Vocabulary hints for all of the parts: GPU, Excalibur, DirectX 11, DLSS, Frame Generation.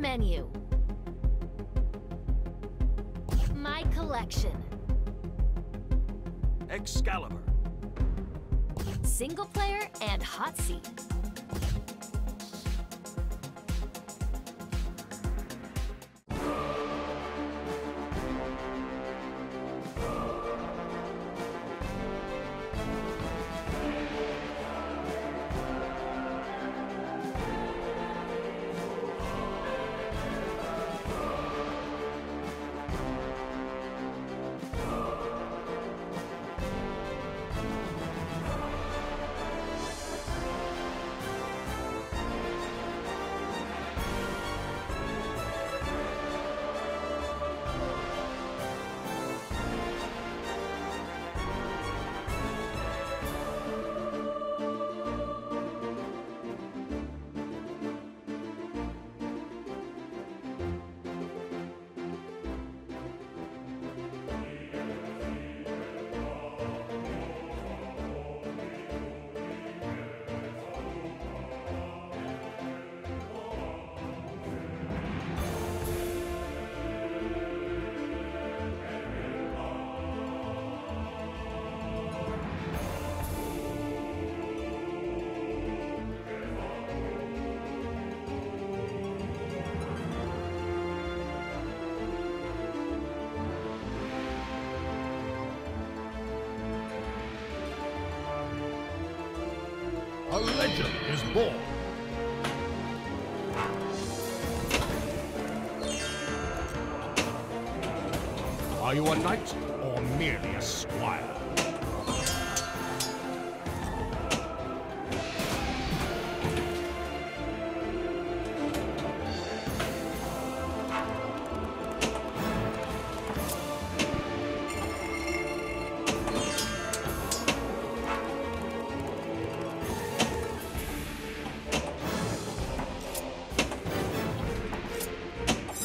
Menu. My collection. Excalibur. Single player and hot seat. A legend is born. Are you a knight or merely a squire?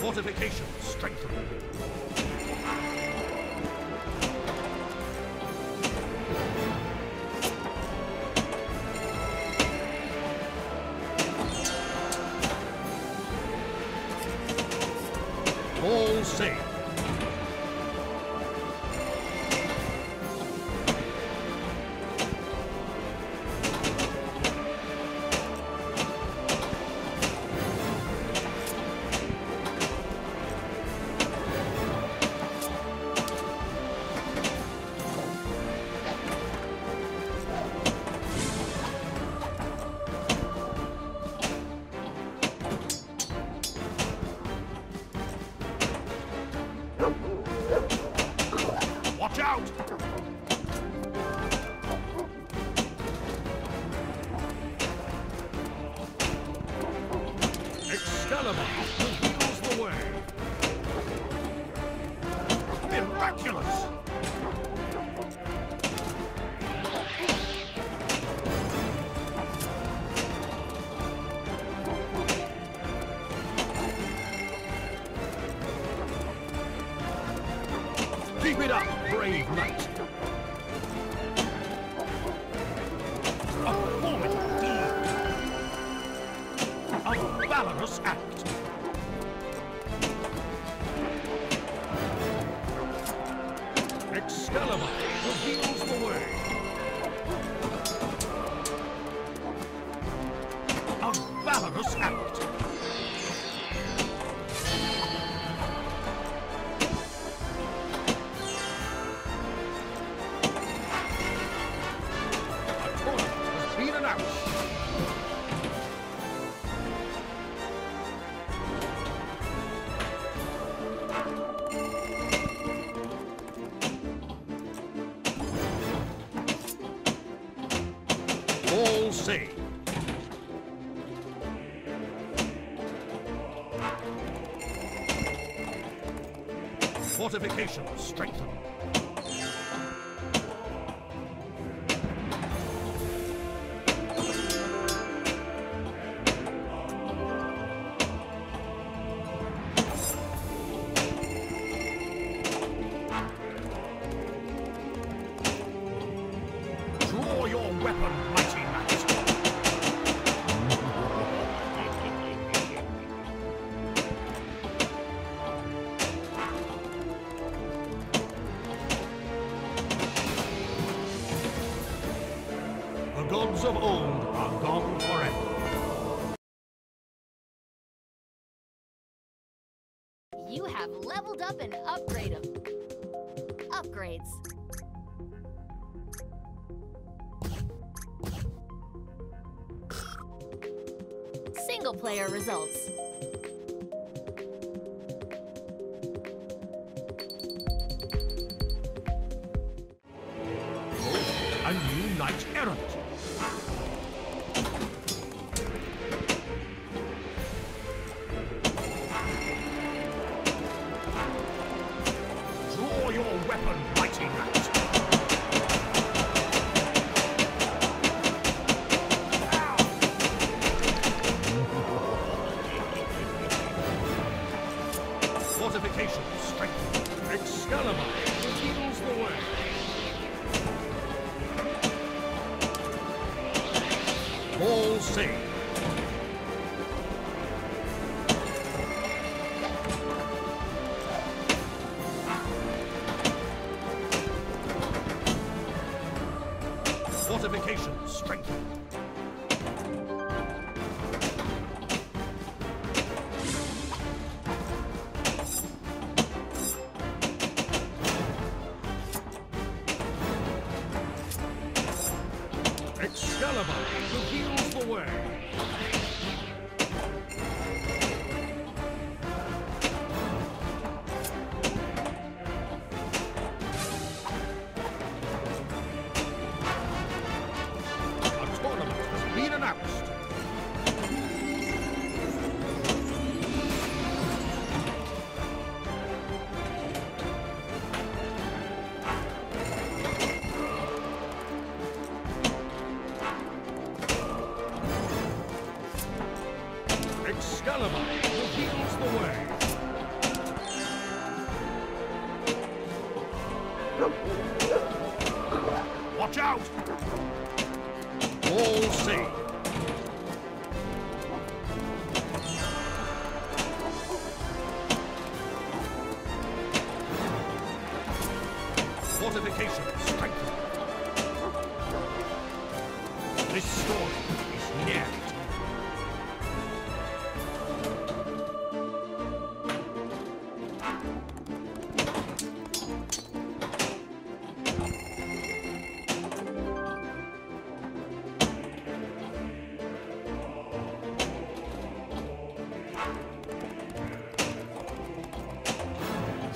Fortification strengthened. All safe. Watch out! Excalibur reveals the way. Miraculous! Keep it up, brave knight! A formidable deed! A valorous act! Excalibur reveals the way! A valorous act! All safe. Fortification strengthened. Draw your weapon, mighty knight. You have leveled up and upgraded. Upgrades. Single player results. A new knight errant. Draw your weapon, mighty knight. Fortification strength. Excalibur heals the way. All safe. Fortification strengthened. Excalibur, who heals the way. A tournament has been announced. Excalibur, who heals the way. Watch out! All safe. Fortification strengthened. This storm is near.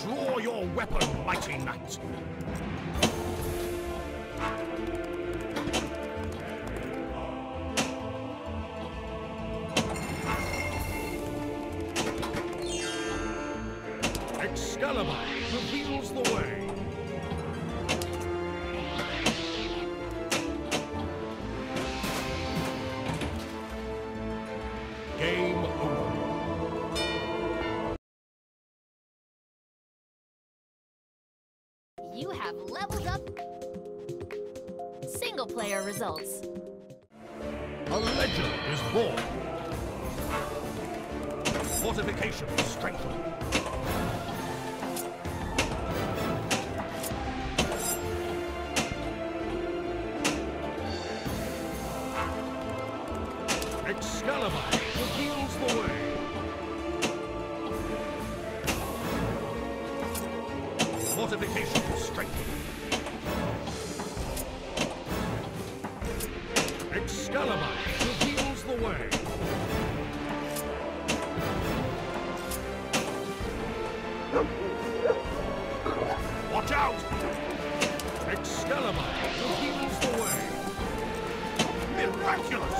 Draw your weapon, mighty knight. Excalibur reveals the way. Game over. You have leveled up. Single player results. A legend is born. Fortification strengthened. Excalibur reveals the way. Fortification strengthened. Excalibur reveals the way. Watch out! Excalibur reveals the way. Miraculous!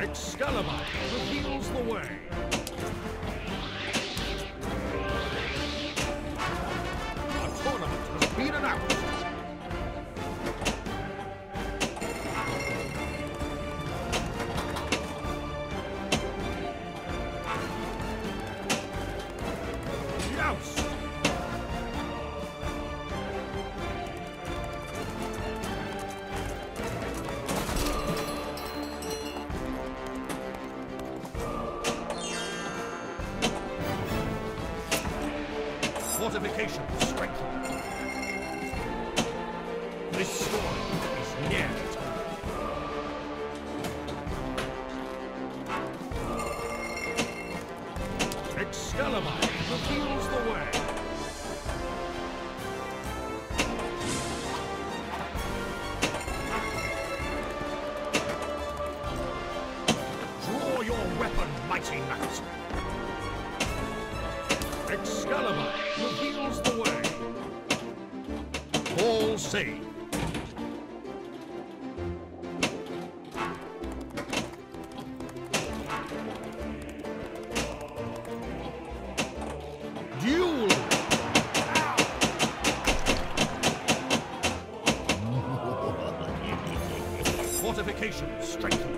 Excalibur reveals the way. A tournament has been announced. location for strength. This storm is near its end. Excalibur reveals the way. Draw your weapon, mighty knight. Excalibur reveals the way. All saved. Duel. Fortification strengthened.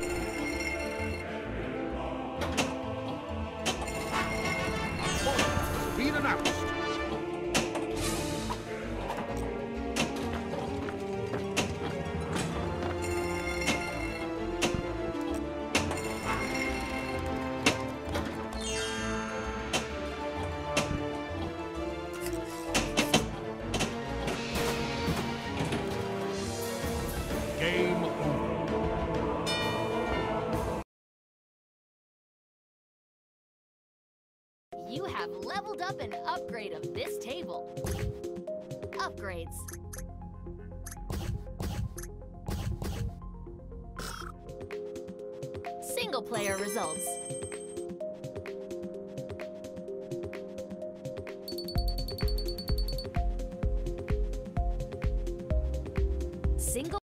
Game over. You have leveled up an upgrade of this table. Upgrades. Single player results. Single